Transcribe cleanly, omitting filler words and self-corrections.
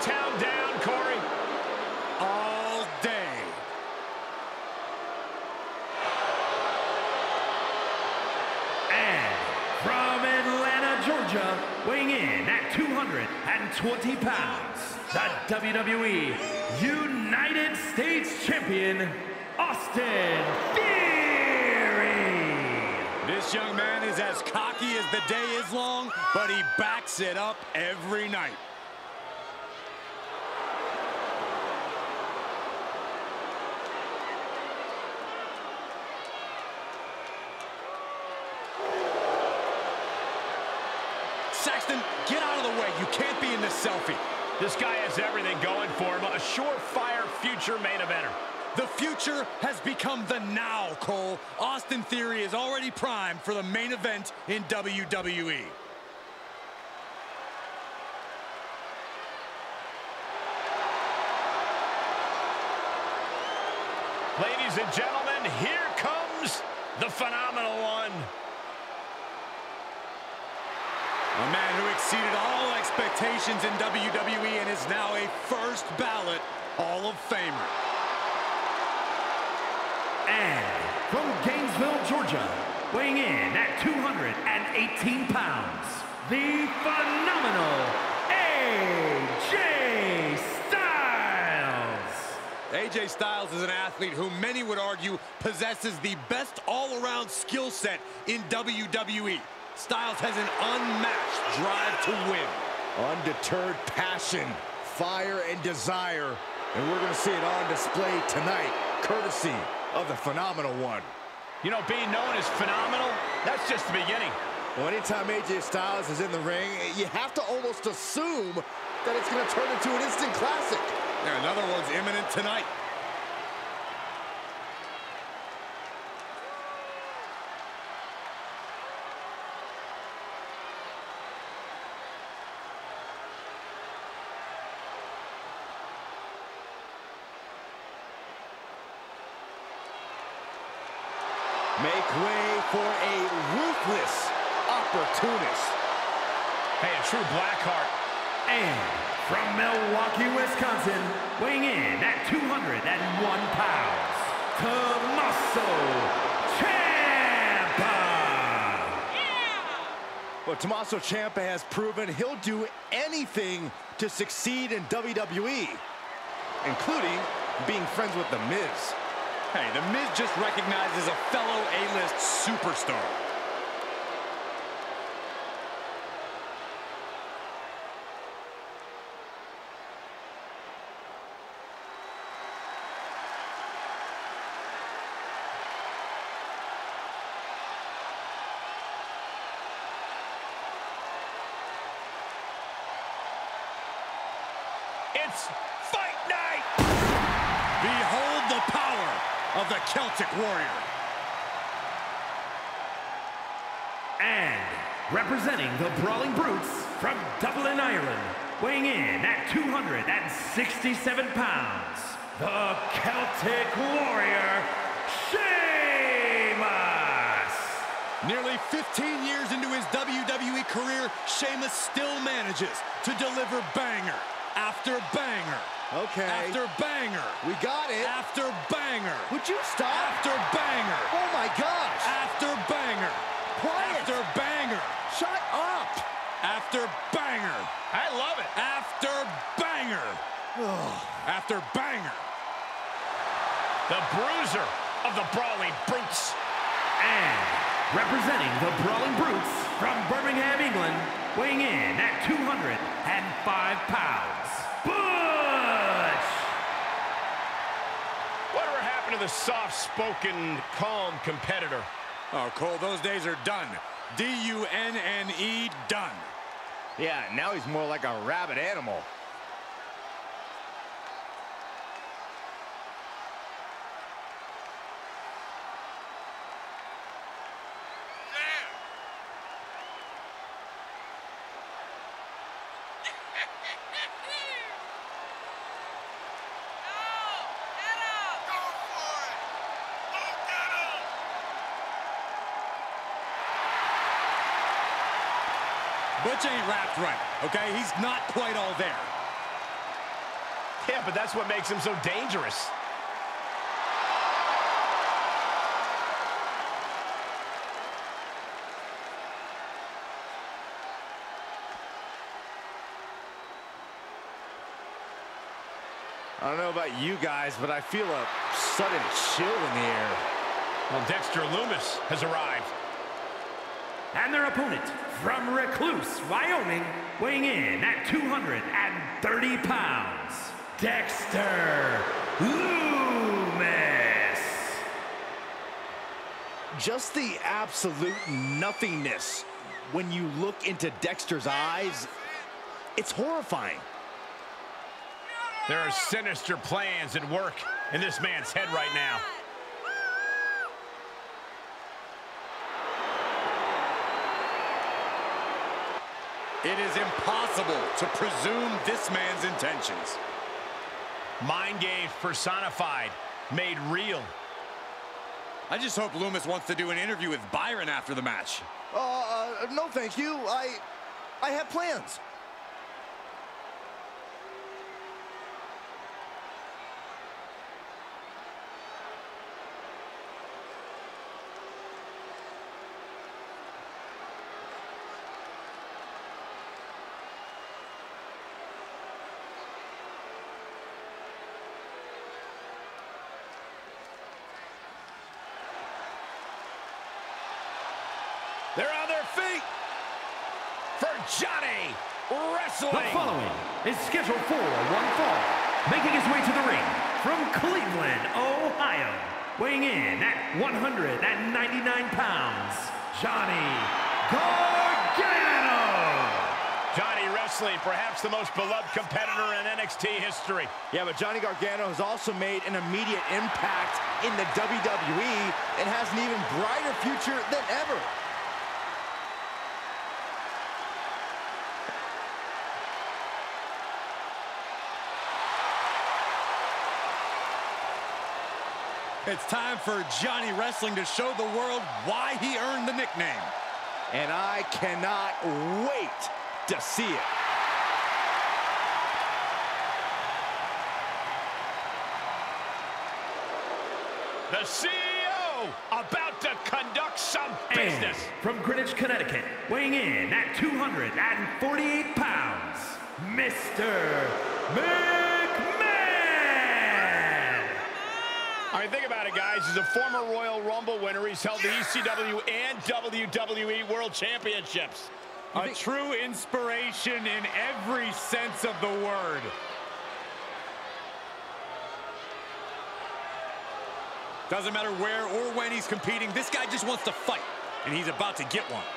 Town down, Corey. All day. And from Atlanta, Georgia, weighing in at 220 pounds, the WWE United States Champion, Austin Theory. This young man is as cocky as the day is long, but he backs it up every night. Saxton, get out of the way. You can't be in this selfie. This guy has everything going for him. A surefire future main eventer. The future has become the now, Cole. Austin Theory is already primed for the main event in WWE. Ladies and gentlemen, here comes the phenomenal one. A man who exceeded all expectations in WWE and is now a first ballot Hall of Famer. And from Gainesville, Georgia, weighing in at 218 pounds, the phenomenal AJ Styles. AJ Styles is an athlete who many would argue possesses the best all-around skill set in WWE. Styles has an unmatched drive to win. Undeterred passion, fire, and desire. And we're going to see it on display tonight, courtesy of the phenomenal one. You know, being known as phenomenal, that's just the beginning. Well, anytime AJ Styles is in the ring, you have to almost assume that it's going to turn into an instant classic. And another one's imminent tonight. Make way for a ruthless opportunist. Hey, a true Blackheart. And from Milwaukee, Wisconsin, weighing in at 201 pounds, Tommaso Ciampa. Yeah. Well, Tommaso Ciampa has proven he'll do anything to succeed in WWE, including being friends with The Miz. Hey, The Miz just recognizes a fellow A-list superstar. It's fight night! Behold the power of the Celtic Warrior. And representing the Brawling Brutes from Dublin, Ireland, weighing in at 267 pounds, the Celtic Warrior, Sheamus. Nearly 15 years into his WWE career, Sheamus still manages to deliver banger after banger. Okay. After banger. We got it. After banger. Would you stop? After banger. Oh my gosh. After banger. Quiet. After banger. Shut up. After banger. I love it. After banger. After banger. The bruiser of the Brawling Brutes. And representing the Brawling Brutes from Birmingham, England, weighing in at 205 pounds. To the soft-spoken, calm competitor. Oh, Cole, those days are done. D-U-N-N-E, done. Yeah, now he's more like a rabid animal. Butch ain't wrapped right, okay? He's not quite all there. Yeah, but that's what makes him so dangerous. I don't know about you guys, but I feel a sudden chill in the air. Well, Dexter Lumis has arrived. And their opponent, from Recluse, Wyoming, weighing in at 230 pounds, Dexter Lumis. Just the absolute nothingness when you look into Dexter's eyes, it's horrifying. There are sinister plans at work in this man's head right now. It is impossible to presume this man's intentions. Mind games personified, made real. I just hope Lumis wants to do an interview with Byron after the match. No thank you, I have plans. They're on their feet for Johnny Wrestling. The following is scheduled for one fall, making his way to the ring from Cleveland, Ohio, weighing in at 199 pounds, Johnny Gargano. Johnny Wrestling, perhaps the most beloved competitor in NXT history. Yeah, but Johnny Gargano has also made an immediate impact in the WWE and has an even brighter future than ever. It's time for Johnny Wrestling to show the world why he earned the nickname. And I cannot wait to see it. The CEO about to conduct some business. And from Greenwich, Connecticut, weighing in at 248 pounds, Mr. McMahon. I mean, think about it, guys. He's a former Royal Rumble winner. He's held the ECW and WWE World Championships. A true inspiration in every sense of the word. Doesn't matter where or when he's competing. This guy just wants to fight, and he's about to get one.